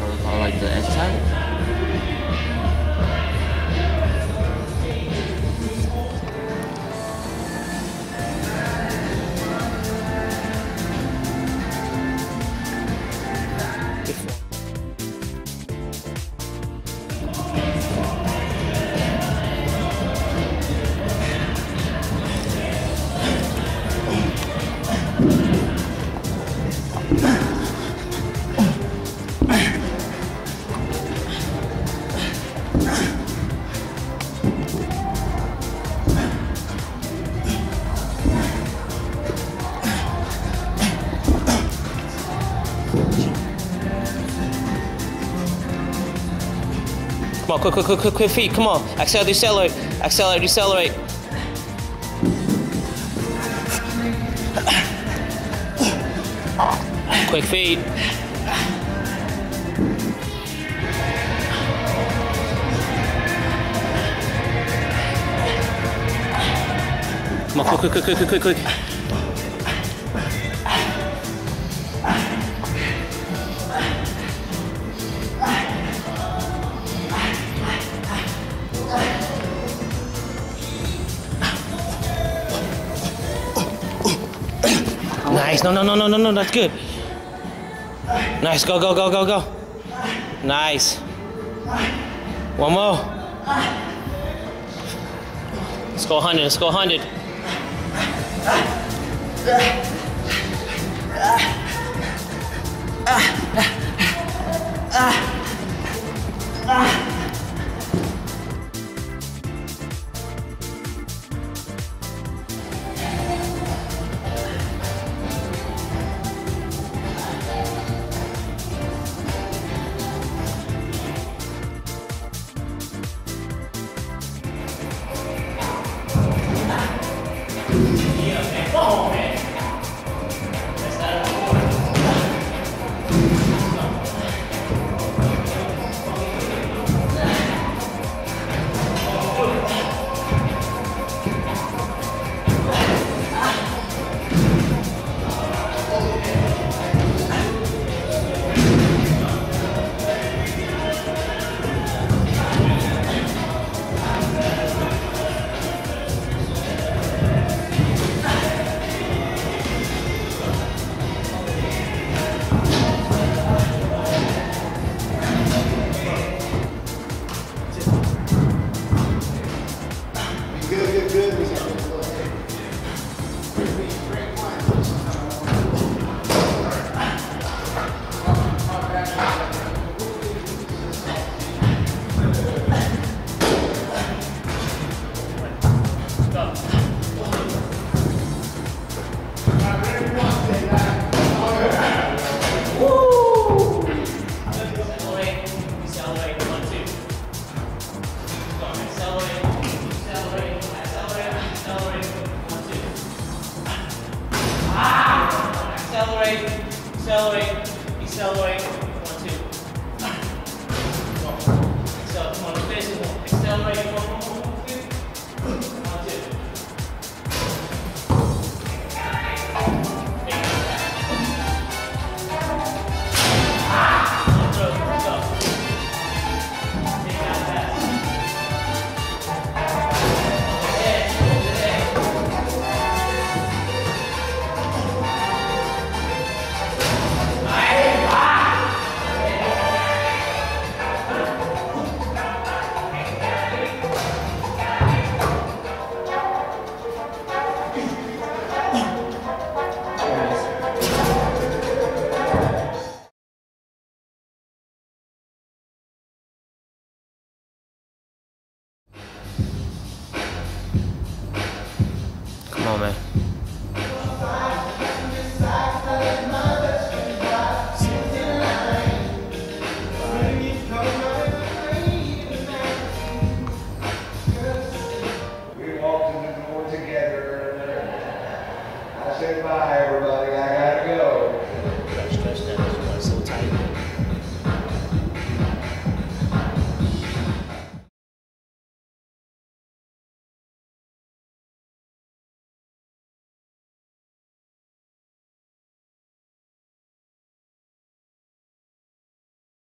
or like the S-Type. Come on, quick, quick, quick, quick, quick feet, come on. Accelerate, decelerate, accelerate, decelerate. Quick feet. Come on, quick, quick, quick, quick, quick, quick. Nice, no, no, no, no, no, no, that's good. Nice, go, go, go, go, go. Nice. One more. Let's go 100, let's go 100. Accelerate, 1, 2. Come on, accelerate, come on, finish this one. Accelerate, come on, come on, come on, finish. 没。